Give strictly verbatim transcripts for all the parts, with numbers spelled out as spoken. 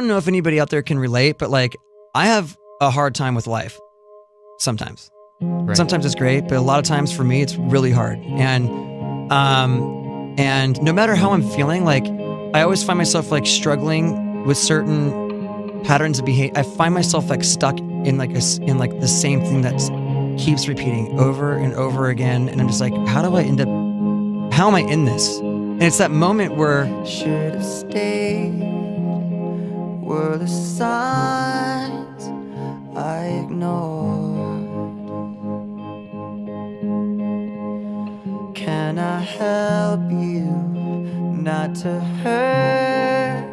don't know if anybody out there can relate, but like, I have a hard time with life sometimes. Right. Sometimes it's great, but a lot of times for me, it's really hard. And, um, and no matter how I'm feeling, like, I always find myself like struggling with certain patterns of behavior. I find myself like stuck in like a, in like the same thing that keeps repeating over and over again. And I'm just like, how do I end up, how am I in this? And it's that moment where should have stayed were the signs I ignored. Can I help you not to hurt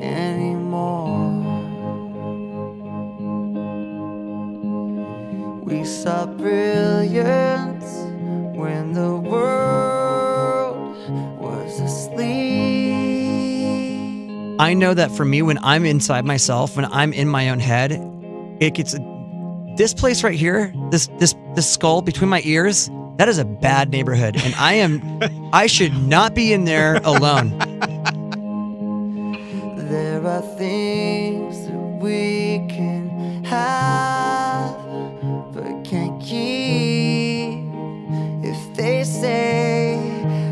anymore? We saw brilliance when the world was asleep. I know that for me, when I'm inside myself, when I'm in my own head, it gets this place right here, this this this skull between my ears. That is a bad neighborhood, and I am, I should not be in there alone. There are things that we can have, but can't keep. If they say,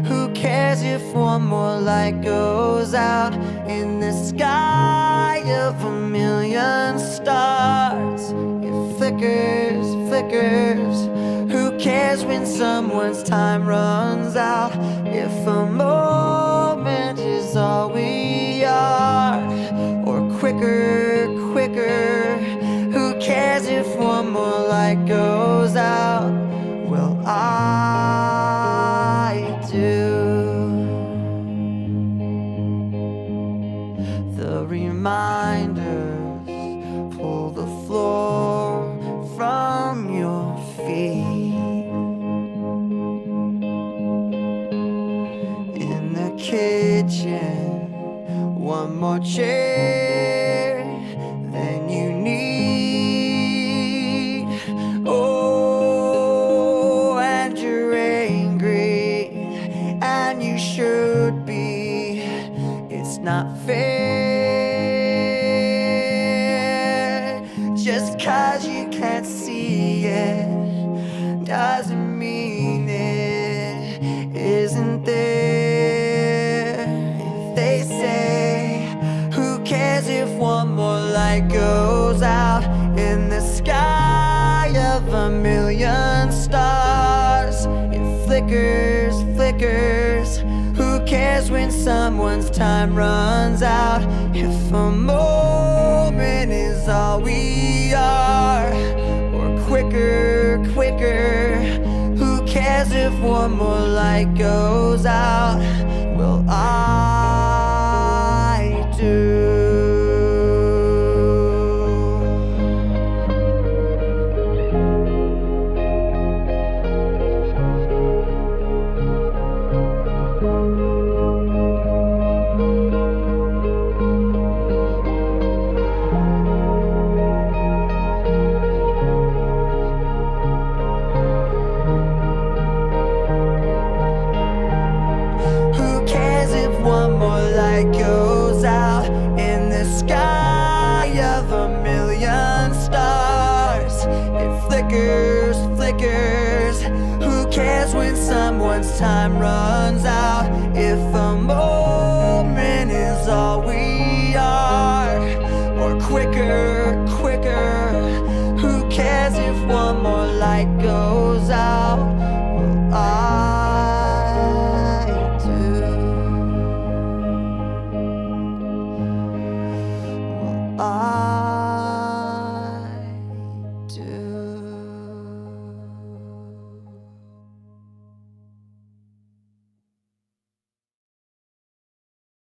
who cares if one more light goes out in the sky of a million stars? It flickers, flickers. Who cares when someone's time runs out? If a moment is all we are, or quicker, quicker. Who cares if one more light goes out? Well, I do. The reminders pull the floor from your feet. Kitchen, one more chair than you need. Oh, and you're angry, and you should be. It's not fair. Just 'cause you can't see it doesn't mean it isn't there. One more light goes out in the sky of a million stars. It flickers, flickers. Who cares when someone's time runs out? If a moment is all we are, or quicker, quicker. Who cares if one more light goes out? Well, I do. Someone's time runs out. If a moment is all we are, or quicker, quicker. Who cares if one more light goes out?